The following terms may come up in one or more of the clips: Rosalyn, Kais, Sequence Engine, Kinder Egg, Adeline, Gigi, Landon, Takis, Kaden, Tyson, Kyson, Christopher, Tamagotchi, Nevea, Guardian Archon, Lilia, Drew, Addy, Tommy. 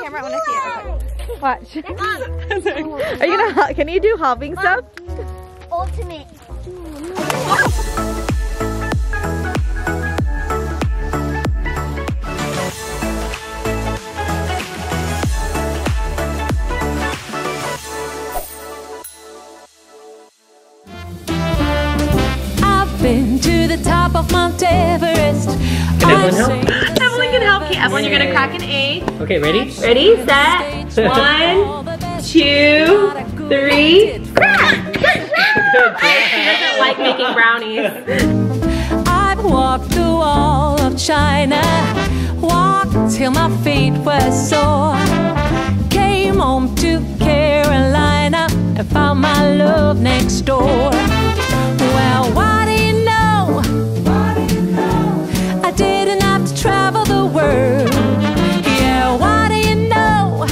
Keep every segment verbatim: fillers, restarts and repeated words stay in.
your camera. I want to see it. Watch. Are you gonna? Can you do hopping stuff? Ultimate. To the top of Mount Everest. Can Evelyn help? Evelyn can help. Okay, Evelyn, you're gonna crack an egg. Okay, ready? Ready, set, one, two, three, crack! She doesn't like making brownies. I've walked the wall of China, walked till my feet were sore. Came home to Carolina and found my love next door. Well, why? Travel the world, yeah, what do you know?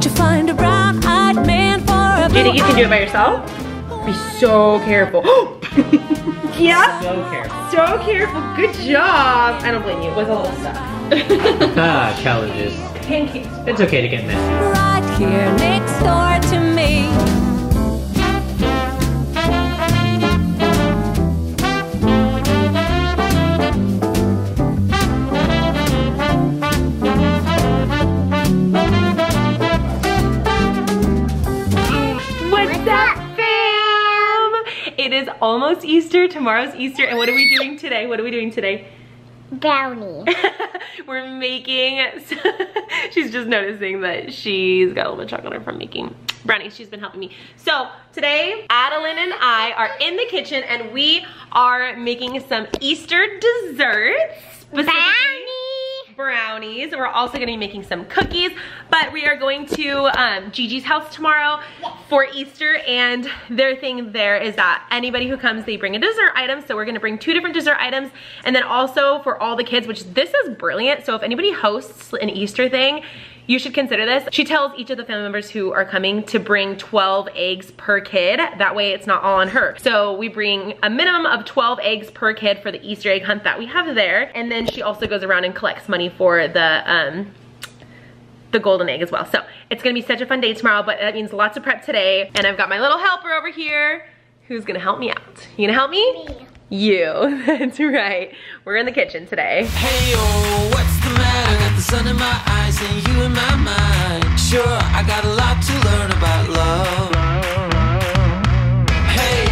To find a brown-eyed man for a Addy, you can do it by yourself? Be so careful. Yeah? So careful. So careful, good job. I don't blame you, it was a little stuff. Ah, challenges. Pancakes. It's okay to get messy. Right here next door to me. Almost Easter, tomorrow's Easter, and what are we doing today? What are we doing today? Brownie. We're making, she's just noticing that she's got a little bit of chocolate on her from making brownies. She's been helping me. So today, Adeline and I are in the kitchen and we are making some Easter desserts. Brownies. Brownies. We're also gonna be making some cookies, but we are going to um, Gigi's house tomorrow. Yes. For Easter, and their thing there is that anybody who comes, they bring a dessert item, so we're gonna bring two different dessert items, and then also for all the kids, which this is brilliant, so if anybody hosts an Easter thing, you should consider this. She tells each of the family members who are coming to bring twelve eggs per kid, that way it's not all on her. So we bring a minimum of twelve eggs per kid for the Easter egg hunt that we have there, and then she also goes around and collects money for the, um, the golden egg as well. So it's gonna be such a fun day tomorrow, but that means lots of prep today. And I've got my little helper over here who's gonna help me out. You gonna help me? Me. You, that's right. We're in the kitchen today. Hey, oh, what's the matter? Got the sun in my eyes and you in my mind. Sure, I got a lot to learn about love. Hey,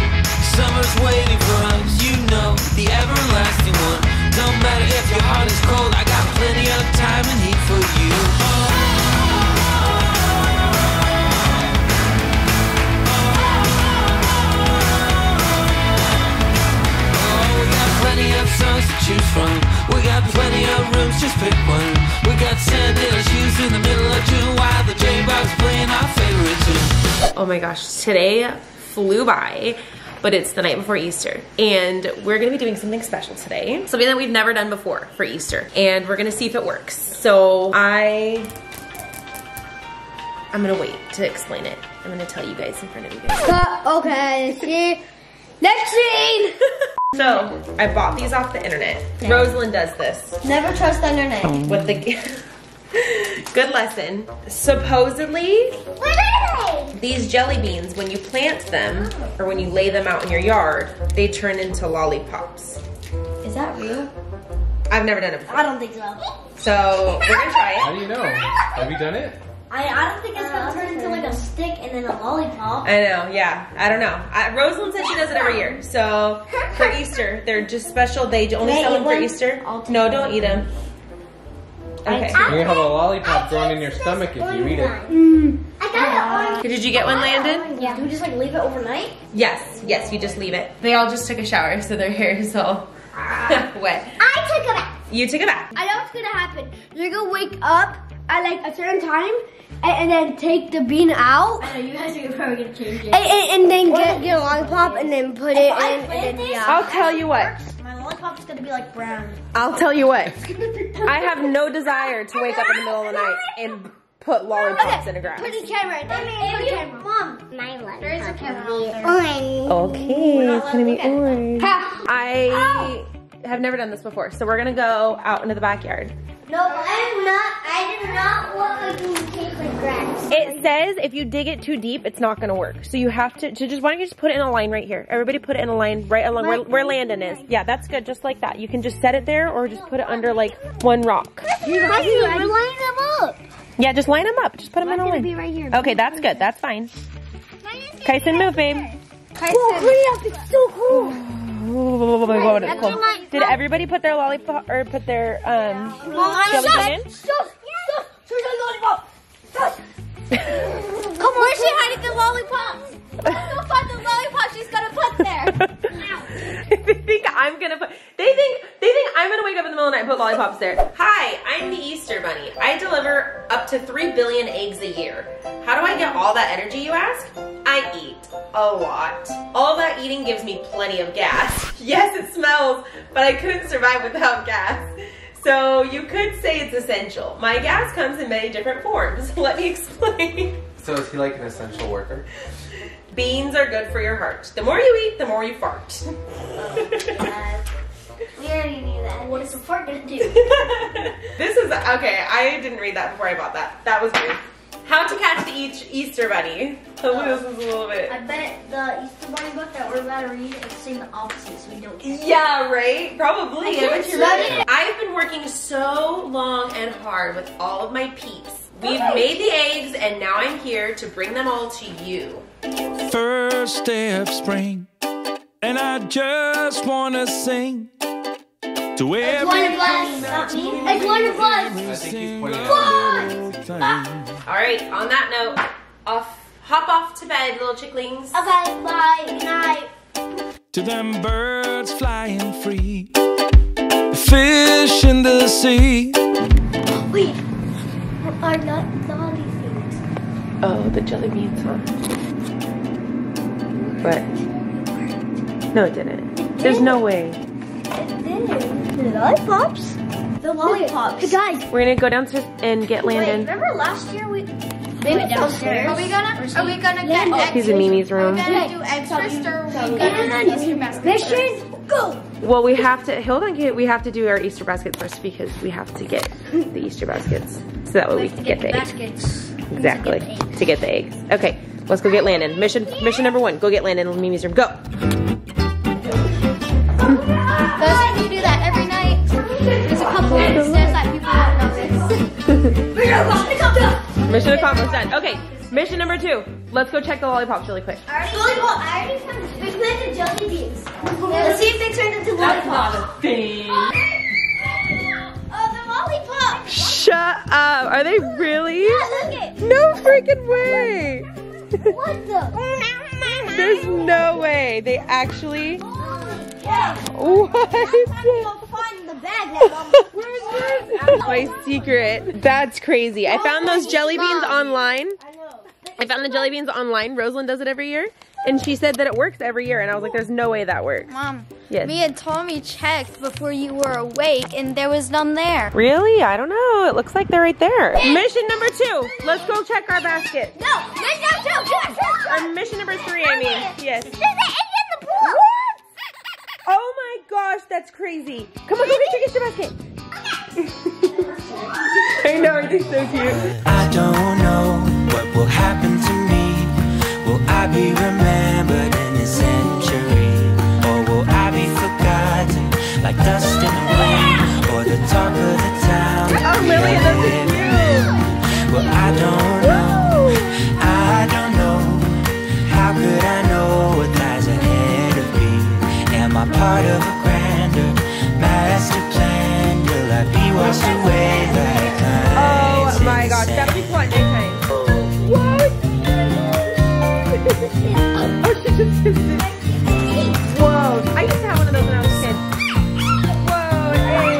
summer's waiting for us, you know, the everlasting one. Don't matter if your heart is cold, I got plenty of time and heat for you. Oh. Songs to choose from. We got plenty of rooms, just pick one. We got sandals shoes in the middle of June while the J-Box playing our favorite tune. Oh my gosh, today flew by, but it's the night before Easter. And we're gonna be doing something special today. Something that we've never done before for Easter. And we're gonna see if it works. So I, I'm gonna wait to explain it. I'm gonna tell you guys in front of you guys. Uh, okay, see? Next scene! So, I bought these off the internet. Okay. Rosalyn does this. Never trust the internet. With the good lesson. Supposedly, what are they? These jelly beans, when you plant them, or when you lay them out in your yard, they turn into lollipops. Is that real? I've never done it before. I don't think so. So, we're gonna try it. How do you know? Have you done it? I, I don't think it's gonna uh, turn into like a stick and then a lollipop. I know, yeah. I don't know. I, Rosalyn said she does it every year. So for Easter, they're just special. They only sell them for Easter. No, don't eat them. Okay. You're gonna have a lollipop thrown in your stomach if you eat it. Mm. I got it. Did you get one, Landon? Yeah. Do we just like leave it overnight? Yes. Yes, you just leave it. They all just took a shower, so their hair is all wet. I took a bath. You took a bath. I know what's gonna happen. You're gonna wake up at like a certain time, and, and then take the bean out. I know, you guys are probably gonna change it. And, and, and then get, get a lollipop and then put it in. And then, yeah. I'll tell you what. My lollipop is gonna be like brown. I'll tell you what. I have no desire to wake up in the middle of the night and put lollipops okay, in the ground. Put the camera in there. Put the camera. Mom, my lollipop. There is a camera. Okay, it's gonna be orange. I have never done this before, so we're gonna go out into the backyard. No, I'm not. I did not. says if you dig it too deep, it's not gonna work. So you have to, to just, why don't you just put it in a line right here? Everybody put it in a line right along where, where Landon is. Yeah, that's good, just like that. You can just set it there or just put it under like one rock. You guys, we're lining them up. Yeah, just line them up. Just put them in a line. Be right here. Okay, that's good, that's fine. Kyson, move, babe. Kyson. Oh, hurry up, it's so cool. Oh my God, it's cool. Did everybody put their lollipop or put their um jelly in? Come on, where's she hiding the lollipops? Let's go find the lollipop she's gonna put there. They think I'm gonna put. They think they think I'm gonna wake up in the middle of the night and put lollipops there. Hi, I'm the Easter Bunny. I deliver up to three billion eggs a year. How do I get all that energy, you ask? I eat a lot. All that eating gives me plenty of gas. Yes, it smells, but I couldn't survive without gas. So you could say it's essential. My gas comes in many different forms. Let me explain. So is he like an essential worker? Beans are good for your heart. The more you eat, the more you fart. Oh, we already knew that. What is a fart gonna do? This is, okay, I didn't read that before I bought that. That was weird. How to catch the Easter Bunny. Hopefully this is a little bit. I bet the Easter Bunny book that we're about to read is saying the opposite, so we don't catch it. Yeah, right? Probably. I've been working so long and hard with all of my peeps. We've made the eggs, and now I'm here to bring them all to you. First day of spring, and I just want to sing. To it's one of us. It's one of us. I think he's out. Ah. All right. On that note, off. Hop off to bed, little chicklings. Okay. Bye. Good night. To them birds flying free, fish in the sea. Wait. Are not jelly beans? Oh, the jelly beans, huh? What? No, it didn't. It didn't. There's no way. It didn't. The lollipops? The lollipops. Hey guys, we're gonna go downstairs and get Landon. Wait, remember last year we maybe we downstairs? Are we gonna are we gonna get eggs? He's in Mimi's room. Are we gonna do eggs first or we gonna do Easter basket mission? Go! Well, we have to, hold on, kid, we have to do our Easter basket first because we have to get the Easter baskets. So that way we, we can get, get the baskets. Eggs. Exactly. To get, to get the eggs. Okay, let's go get Landon. Mission yeah. mission number one, go get Landon in Mimi's room. Go! Those of you do that every night. There's a couple that says that people don't notice. Mission accomplished, done. Okay, mission number two. Let's go check the lollipops really quick. I already, I already found we planted jelly beans. Now let's see if they turned into lollipops. That's not a thing. Oh, the lollipops. Shut up. Are they really? Yeah, look it. No freaking way. What the? There's no way. They actually... What? My secret. That's crazy. I found those jelly beans online. I found the jelly beans online. Rosalyn does it every year. And she said that it works every year. And I was like, there's no way that works. Mom, yes. Me and Tommy checked before you were awake and there was none there. Really? I don't know. It looks like they're right there. Mission number two. Let's go check our basket. No, no, no. Mission number three, I mean. Yes. There's an egg in the pool. Oh my gosh, that's crazy. Come on, go get your Easter basket. Okay. I know, aren't they so cute? I don't know what will happen to me. Will I be remembered in a century? Or will I be forgotten like dust in the wind? Or the talk of the town? Oh, Lilia, that's cute. Well, I don't know. Woo! I don't know. How could I know what lies ahead? I'm part of a grander master plan. Will I be washed away like Kais? Oh my gosh, that would be fun daytime. What? Oh, she just did this. Whoa, I used to have one of those when I was a kid. Whoa, hey.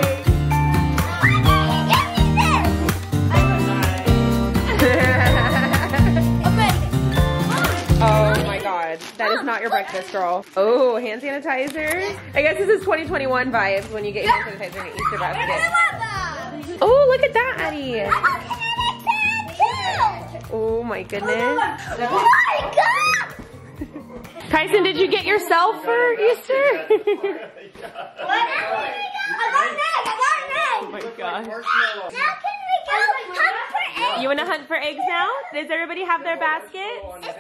Oh my god, that is not your breakfast, girl. Oh, hand sanitizer. I guess this is twenty twenty-one vibes when you get hand sanitizer in an Easter basket. Oh, look at that, Addy. Oh my goodness. Oh my god! Tyson, did you get yourself for Easter? What? I got an egg! I got an egg! Oh my gosh. Now can we go hunt for eggs? You want to hunt for eggs now? Does everybody have their basket? Is there one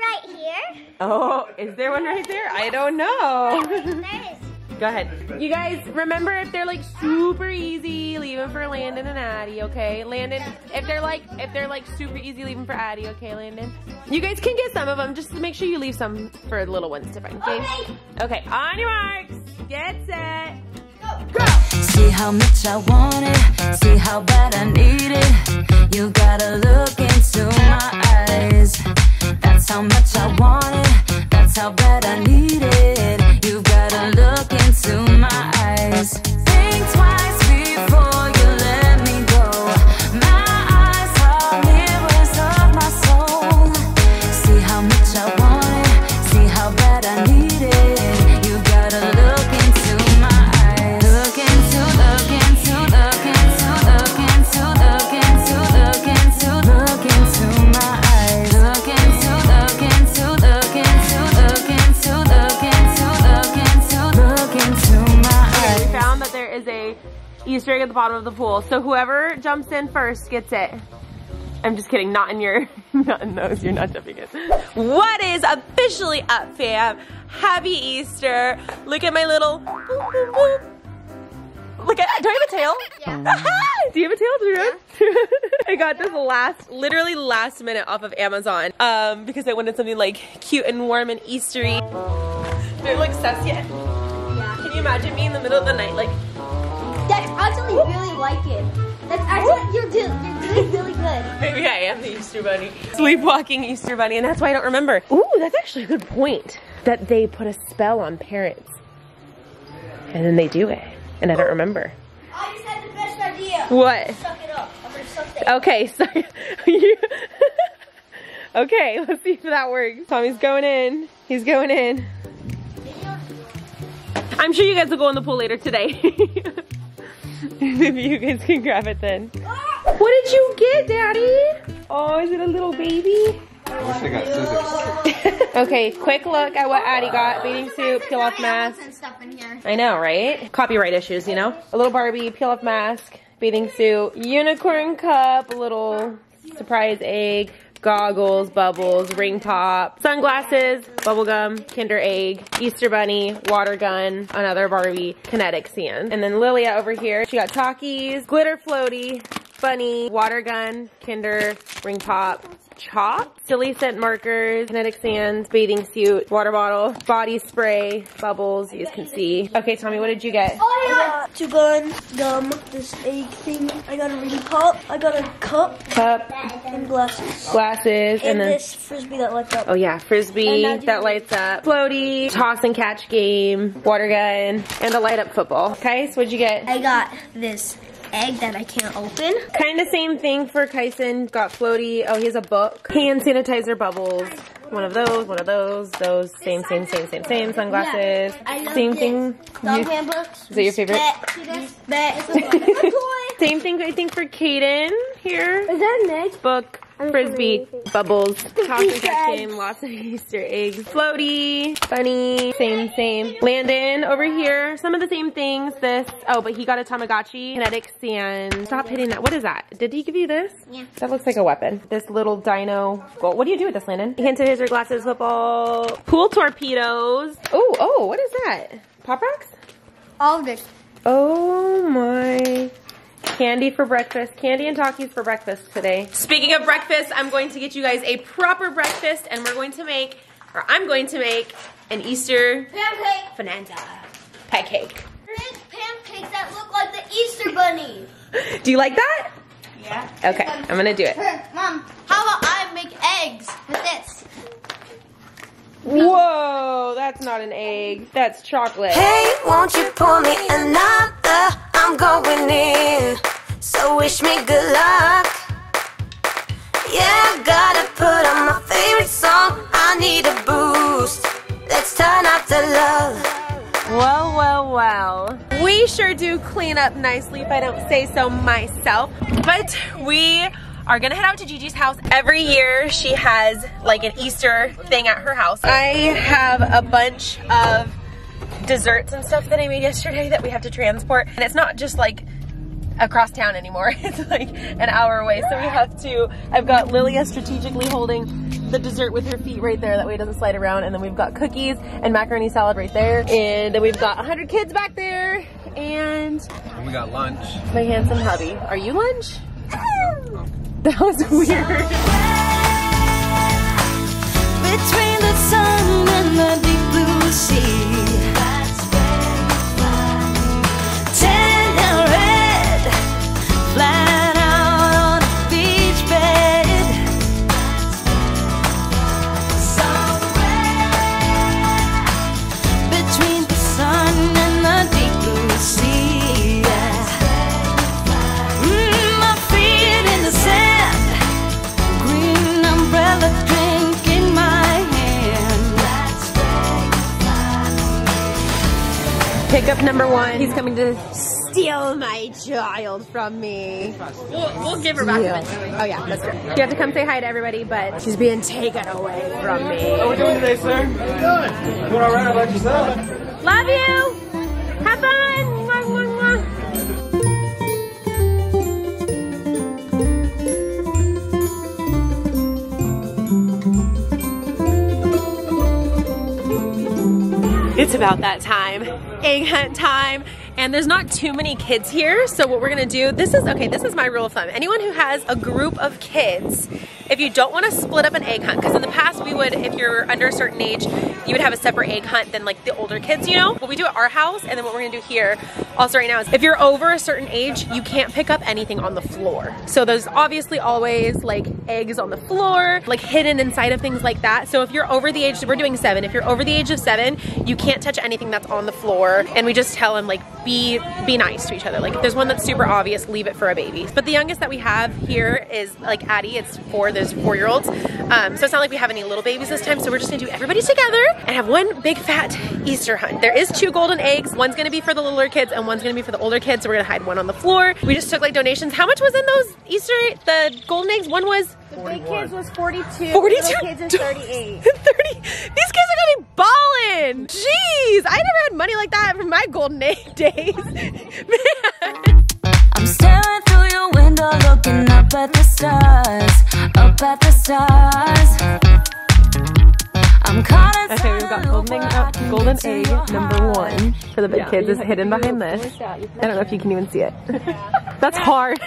right here? Oh, is there one right there? I don't know. Wait, wait, there is. Go ahead. You guys, remember if they're like super easy, leave them for Landon and Addy, okay? Landon, if they're like if they're like super easy, leave them for Addy, okay, Landon? You guys can get some of them. Just make sure you leave some for the little ones to find, okay? Okay, okay, on your marks. Get set. Go. See how much I want it, see how bad I need it. You gotta look into my eyes. That's how much I want it, that's how bad I need it. You gotta look into my eyes. Think twice before you let me go. My eyes are mirrors of my soul. See how much I want it, see how bad I need it. You gotta look into my eyes. Easter egg at the bottom of the pool. So whoever jumps in first gets it. I'm just kidding, not in your, not in those, you're not jumping in. What is officially up, fam? Happy Easter. Look at my little, boop, boop, boop. Look at, do I have a tail? Yeah. Do you have a tail, Drew? Yeah. I got this last, literally last minute off of Amazon um, because I wanted something like cute and warm and Eastery. Do I look sus yet? Yeah. Can you imagine me in the middle of the night like, that's actually really like it. That's actually, you're doing, you're doing really good. Maybe I am the Easter Bunny. Sleepwalking Easter Bunny, and that's why I don't remember. Ooh, that's actually a good point. That they put a spell on parents. And then they do it. And I don't remember. I just had the best idea. What? Suck it up. I'm gonna suck it. Okay, so okay, let's see if that works. Tommy's going in. He's going in. I'm sure you guys will go in the pool later today. Maybe you guys can grab it then. What did you get, Daddy? Oh, is it a little baby? I wish I got scissors. Okay, quick look at what Addy got. Bathing suit, peel off mask. I know, right? Copyright issues, you know? A little Barbie, peel off mask, bathing suit, unicorn cup, a little surprise egg, goggles, bubbles, ring pop, sunglasses, bubble gum, Kinder Egg, Easter Bunny, water gun, another Barbie, kinetic sand. And then Lilia over here, she got Takis, glitter floaty, bunny, water gun, Kinder, ring pop, chalk, silly scent markers, kinetic sands, bathing suit, water bottle, body spray, bubbles, you guys can see. Okay, Tommy, what did you get? Oh, yeah. I got two guns, gum, this egg thing, I got a ring pop, I got a cup, cup, and glasses. Glasses, and, and then this frisbee that lights up. Oh yeah, frisbee that lights up, floaty, toss and catch game, water gun, and a light up football. Kais, what'd you get? I got this egg that I can't open. Kind of same thing for Kyson. Got floaty. Oh, he has a book. Hand sanitizer bubbles. One of those, one of those, those. Same, same, same, same, same. Sunglasses. Yeah, same this. thing. Dog hand books. Is that your favorite? Same thing, I think, for Kaden here. Is that an egg? Book. Frisbee, bubbles, chocolate game, lots of Easter eggs, floaty, bunny, same, same. Landon over here, some of the same things. This, oh, but he got a Tamagotchi, kinetic sand. Stop hitting that. What is that? Did he give you this? Yeah. That looks like a weapon. This little dino. Well, what do you do with this, Landon? Hand sanitizer, glasses, football, pool torpedoes. Oh, oh, what is that? Pop rocks? All of this. Oh my. Candy for breakfast. Candy and Takis for breakfast today. Speaking of breakfast, I'm going to get you guys a proper breakfast, and we're going to make, or I'm going to make, an Easter pancake. Bonanza. Pancake. Big pancakes that look like the Easter Bunny. Do you like that? Yeah. Okay, I'm gonna do it. Mom, how about I make eggs with this? Whoa, that's not an egg. That's chocolate. Hey, won't you pour me another? I'm going in, so wish me good luck. Yeah, gotta put on my favorite song. I need a boost. Let's turn up the love. Well, well, well. We sure do clean up nicely, if I don't say so myself. But we are gonna head out to Gigi's house. Every year she has like an Easter thing at her house. I have a bunch of desserts and stuff that I made yesterday that we have to transport, and it's not just like across town anymore. It's like an hour away, so we have to, I've got Lilia strategically holding the dessert with her feet right there, that way it doesn't slide around, and then we've got cookies and macaroni salad right there, and then we've got one hundred kids back there, and we got lunch. My handsome hubby. Are you lunch? Oh. That was weird. Between the sun and the deep blue sea, that's where you fly. Pickup number one. He's coming to steal my child from me. We'll, we'll give her back eventually. Oh yeah, that's good. You have to come say hi to everybody, but she's being taken away from me. How are we doing today, sir? How are you doing? Doing all right. I like yourself. Love you. Have fun. Mwah, mwah, mwah. It's about that time, egg hunt time, and there's not too many kids here, so what we're gonna do, this is, okay, this is my rule of thumb. Anyone who has a group of kids, if you don't wanna split up an egg hunt, because in the past we would, if you're under a certain age, you would have a separate egg hunt than like the older kids, you know? But we do at our house, and then what we're gonna do here, also right now, is if you're over a certain age, you can't pick up anything on the floor. So there's obviously always like eggs on the floor, like hidden inside of things like that. So if you're over the age, we're doing seven, if you're over the age of seven, you can't touch anything that's on the floor, and we just tell them like, be be nice to each other. Like if there's one that's super obvious, leave it for a baby. But the youngest that we have here is like Addy, it's four, there's four-year-olds. Um, so it's not like we have any little babies this time, so we're just gonna do everybody together and have one big fat Easter hunt. There is two golden eggs, one's gonna be for the littler kids and one's gonna be for the older kids, so we're gonna hide one on the floor. We just took like donations. How much was in those Easter, the golden eggs? One was? The big kids was forty-two, forty-two? The little kids is thirty-eight. thirty. These kids are gonna be ballin'! Jeez, I never had money like that for my golden egg days. Man. I'm staring through your window, looking up at the stars, up at the stars. Okay, we've got golden egg, golden egg number one for the big yeah, kids is hidden behind this. I don't know if you can even see it. That's hard.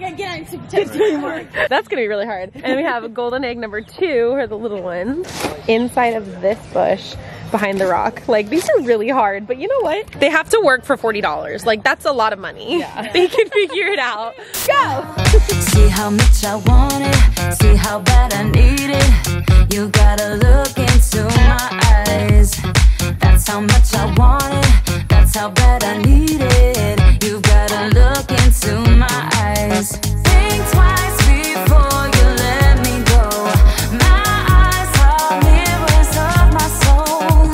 That's gonna be really hard. And we have a golden egg number two for the little ones inside of this bush behind the rock. Like these are really hard, but you know what? They have to work for forty dollars. Like that's a lot of money. Yeah. They can figure it out. Go! See how much I want it, see how bad I need it. You gotta look into my eyes. That's how much I want it, that's how bad I need it. You gotta look into my eyes. Think twice before you let me go. My eyes are mirrors of my soul.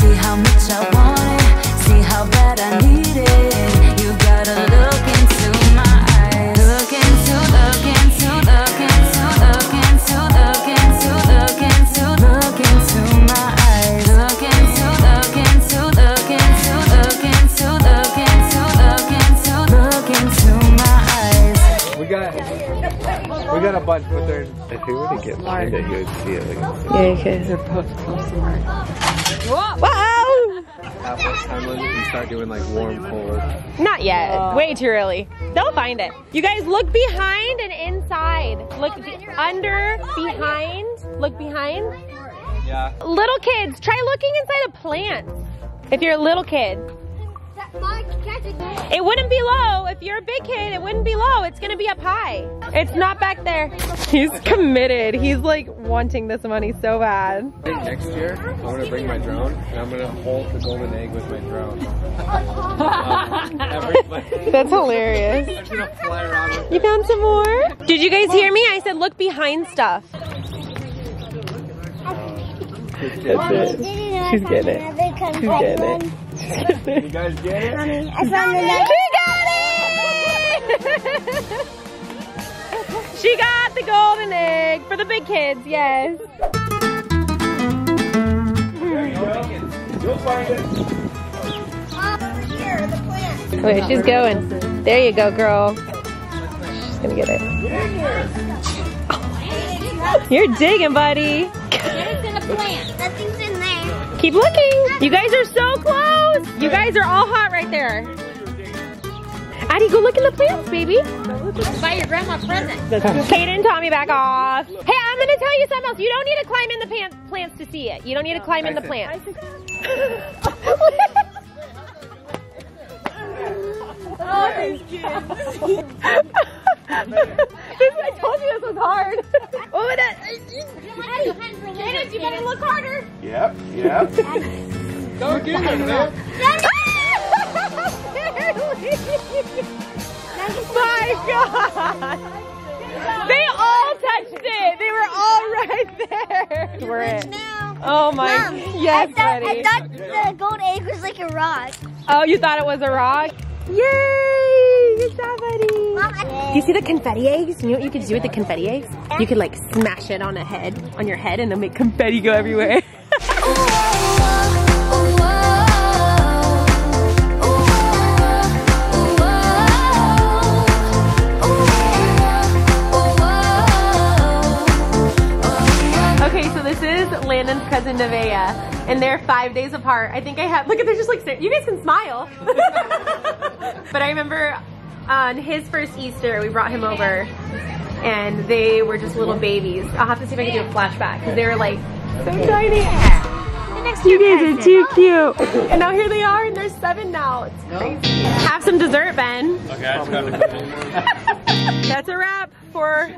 See how much I want it, see how bad I need it. You gotta look into my eyes. Look into, look into, look into, look into, look into, look into, look into my eyes. Look into, look into, look into, look into, look into, look into, look into my eyes. We got We got a bunch, but they're if you were to get behind it, you would see it. Yeah, kids are both so smart. Wow! Halfway time limit, you start doing like warm forward. Not yet. Oh. Way too early. They'll find it. You guys look behind and inside. Look be under, behind. Look behind. Yeah. Little kids, try looking inside of plants. If you're a little kid. It wouldn't be low. If you're a big kid, it wouldn't be low. It's gonna be up high. It's not back there. He's committed. He's like wanting this money so bad. I think next year, I'm gonna bring my drone and I'm gonna hold the golden egg with my drone. um, That's hilarious. I'm gonna fly around with you. Found some more? Did you guys hear me? I said look behind stuff. She's getting it. She's getting it. She's getting it. You guys get it? Mommy, I found another. She got it! She got the golden egg for the big kids, yes. There you go. You'll find it. Over here, the plant. Wait, she's going. There you go, girl. She's gonna get it. Oh. You're digging, buddy. Nothing's in there. Keep looking. You guys are so close. You guys are all hot right there. Addy, go look in the plants, baby. Buy your grandma present. Kaden, Tommy, back off. Hey, I'm gonna tell you something else. You don't need to climb in the pants plants to see it. You don't need to climb in the plants. Oh, thank you. I told you this was hard. Oh, my God. Kaden, you better look harder. Yep, yep. Don't get it, man. My God! They all touched it. They were all right there. We're it. Oh my! Mom, yes, I thought, buddy. I thought the gold egg was like a rock. Oh, you thought it was a rock? Yay! Good job, buddy. Mom, you see the confetti eggs? You know what you could do with the confetti eggs? You could like smash it on a head, on your head, and then make confetti go everywhere. Landon's cousin Nevea, and they're five days apart. I think I have, look at, they're just like, you guys can smile. But I remember on his first Easter, we brought him over and they were just little babies. I'll have to see if I can do a flashback because they were like so tiny. You guys are too cute. And now here they are and they're seven now. It's crazy. Have some dessert, Ben. Okay, I just got it. That's a wrap for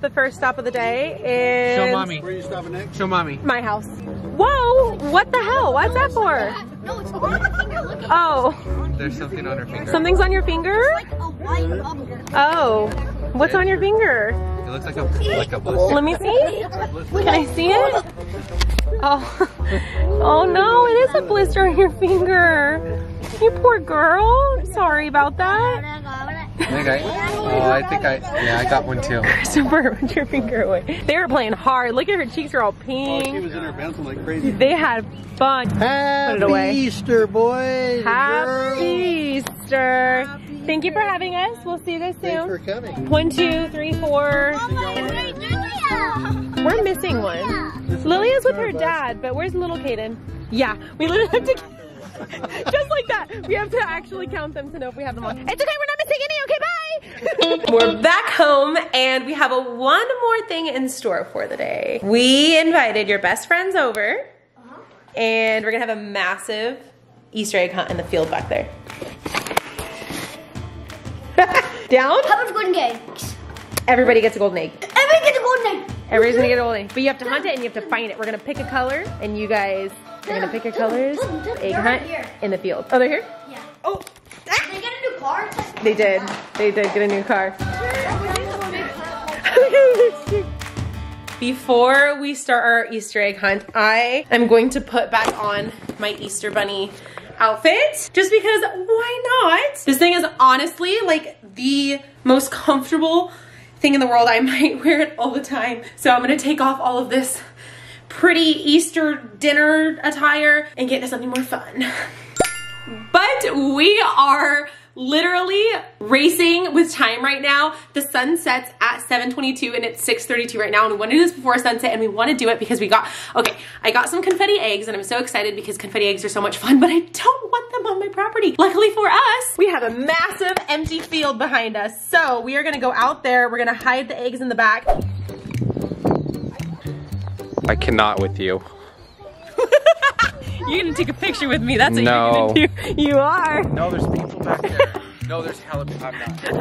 the first stop of the day. Is Show mommy. Where are you stopping next? Show mommy. My house. Whoa! What the hell? What's that for? No, it's on your finger. Look at oh. There's something on her finger. Something's on your finger? It's like a white bubble. Oh. What's on your finger? It looks like a like a blister. Let me see. Can I see it? Oh. Oh no! It is a blister on your finger. You poor girl. Sorry about that. I think I, oh, I think I, yeah, I got one too. Christopher, put your finger away. They were playing hard. Look at her cheeks are all pink. Oh, she was in her bouncing like crazy. They had fun. Happy put it away. Easter, boys. Happy Easter. Happy Thank you for having us. We'll see you guys soon. Thanks for coming. One, two, three, four. Oh my, Lilia. We're missing one. This Lilia's with her dad, but where's little Kaden? Yeah, we literally have to. Just like that. We have to actually count them to know if we have them on. It's okay, we're not missing any, okay, bye! We're back home and we have a one more thing in store for the day. We invited your best friends over and we're gonna have a massive Easter egg hunt in the field back there. Down? How about golden eggs? Everybody gets a golden egg. Everybody gets a golden egg! Everybody's gonna get a golden egg. But you have to hunt it and you have to find it. We're gonna pick a color and you guys You're gonna pick your colors, egg hunt in the field. Oh, they're here? Yeah. Oh! They get a new car? They did. They did get a new car. Before we start our Easter egg hunt, I am going to put back on my Easter bunny outfit. Just because, why not? This thing is honestly like the most comfortable thing in the world. I might wear it all the time. So I'm gonna take off all of this pretty Easter dinner attire and get into something more fun. But we are literally racing with time right now. The sun sets at seven twenty-two and it's six thirty-two right now, and we want to do this before sunset, and we want to do it because we got, okay, I got some confetti eggs and I'm so excited because confetti eggs are so much fun, but I don't want them on my property. Luckily for us, we have a massive empty field behind us. So we are gonna go out there. We're gonna hide the eggs in the back. I cannot with you. You're gonna take a picture with me, that's what no. You're gonna do. You are. No, there's people back there. No, there's hella people. I'm not. You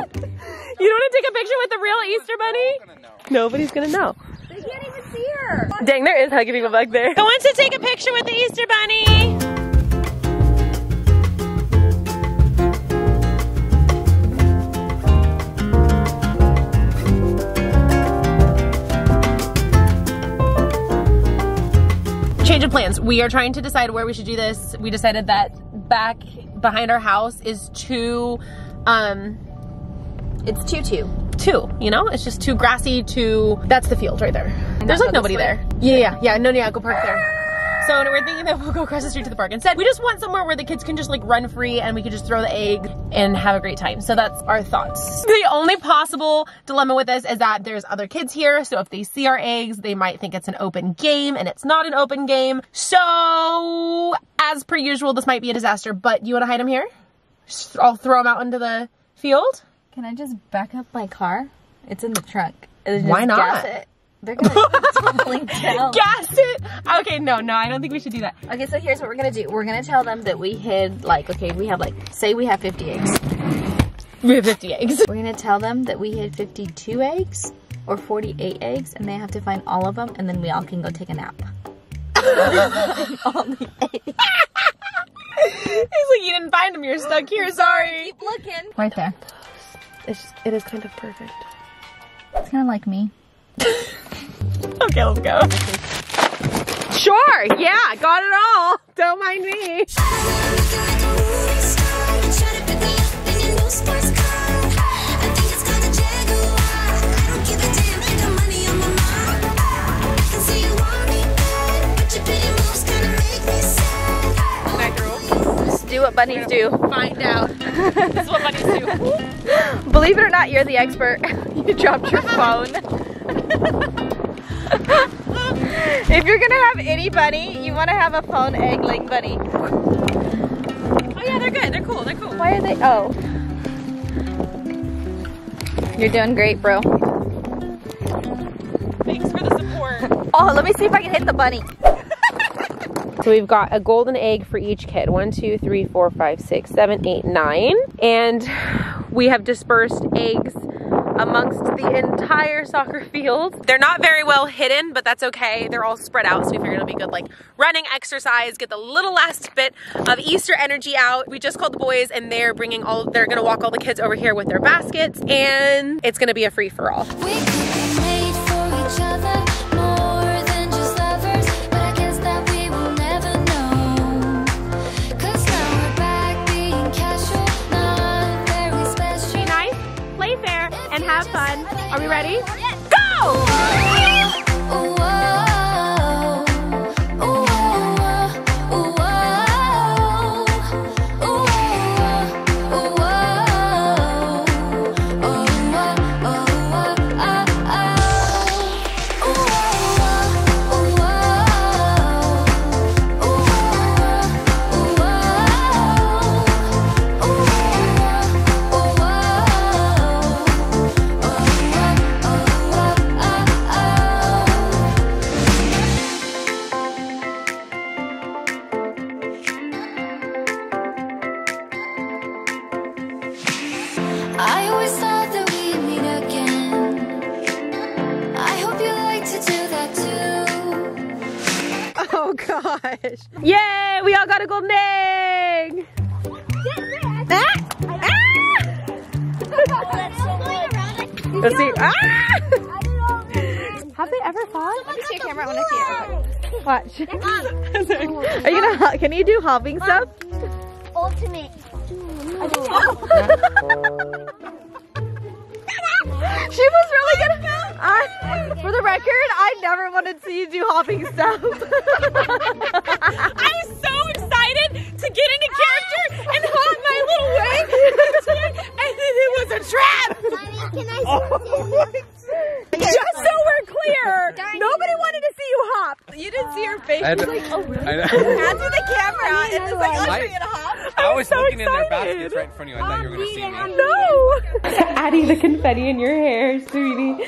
don't wanna take a picture with the real Easter bunny? Gonna Nobody's gonna know. They can't even see her. Dang, there is hugging people back there. Who wants to take a picture with the Easter bunny? Change of plans. We are trying to decide where we should do this. We decided that back behind our house is too, um, it's too, too, too, you know? It's just too grassy, too, that's the field right there. There's like nobody there. Yeah, yeah, yeah, no, yeah, go park there. So we're thinking that we'll go across the street to the park. Instead, we just want somewhere where the kids can just like run free and we can just throw the egg and have a great time. So that's our thoughts. The only possible dilemma with this is that there's other kids here. So if they see our eggs, they might think it's an open game, and it's not an open game. So as per usual, this might be a disaster, but you want to hide them here? I'll throw them out into the field. Can I just back up my car? It's in the trunk. Just Why not? Gas it. They're gonna totally tell. Gas it! Okay, no, no, I don't think we should do that. Okay, so here's what we're gonna do. We're gonna tell them that we hid, like, okay, we have like, say we have fifty eggs. We have fifty eggs. We're gonna tell them that we hid fifty-two eggs or forty-eight eggs, and they have to find all of them, and then we all can go take a nap. All the eggs. He's like, you didn't find them, you're stuck here, sorry. Keep looking. Right there. It's just, it is kind of perfect. It's kind of like me. Okay, let's go. Sure, yeah, got it all. Don't mind me. My girl. Let's do what bunnies do. Find out. This is what bunnies do. Believe it or not, you're the expert. You dropped your phone. If you're gonna have any bunny, you want to have a phone egg laying bunny. Oh yeah, they're good. They're cool. They're cool. Why are they? Oh, you're doing great, bro. Thanks for the support. Oh, let me see if I can hit the bunny. So we've got a golden egg for each kid. One, two, three, four, five, six, seven, eight, nine, and we have dispersed eggs amongst the entire soccer field. They're not very well hidden, but that's okay. They're all spread out, so we figured it'll be good, like, running exercise, get the little last bit of Easter energy out. We just called the boys, and they're bringing all, they're gonna walk all the kids over here with their baskets, and it's gonna be a free-for-all. We could be made for each other. Have fun. Are we ready? Yes. Go! Yay! We all got a golden egg! Let's see. Ah! Have they ever fallen? Let me see your camera. I want to see it. Watch. Are you gonna? Can you do hopping stuff? Ultimate. She was really good. I, for the record, I never wanted to see you do hopping stuff. I was so excited to get into character and hop my little way, and then it was a trap. Mommy, can I oh Just so we're clear, nobody wanted to see you hop. You didn't see her face. She was like, oh really? After the camera, I mean, and just like, I'm gonna hop. I, I was so looking excited. In their baskets right in front of you. I thought you were gonna see me. No. Addy, the confetti in your hair, sweetie.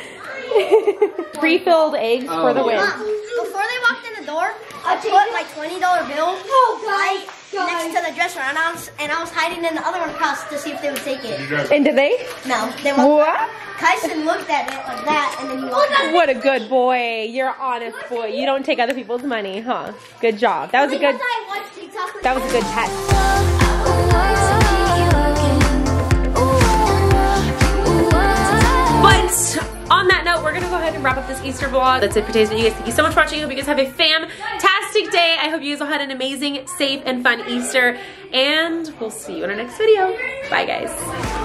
Pre-filled eggs oh. for the win. Before they walked in the door, I put my twenty dollar bill oh, right next to the dresser, and I was and I was hiding in the other one's house to see if they would take it. And did they? No, they won't. What? Kyson looked at it like that, and then he walked out. What a good boy! You're an honest boy. You don't take other people's money, huh? Good job. That was a good. That was a good test. On that note, we're gonna go ahead and wrap up this Easter vlog. That's it for today's video, you guys. Thank you so much for watching. I hope you guys have a fantastic day. I hope you guys all had an amazing, safe, and fun Easter. And we'll see you in our next video. Bye, guys.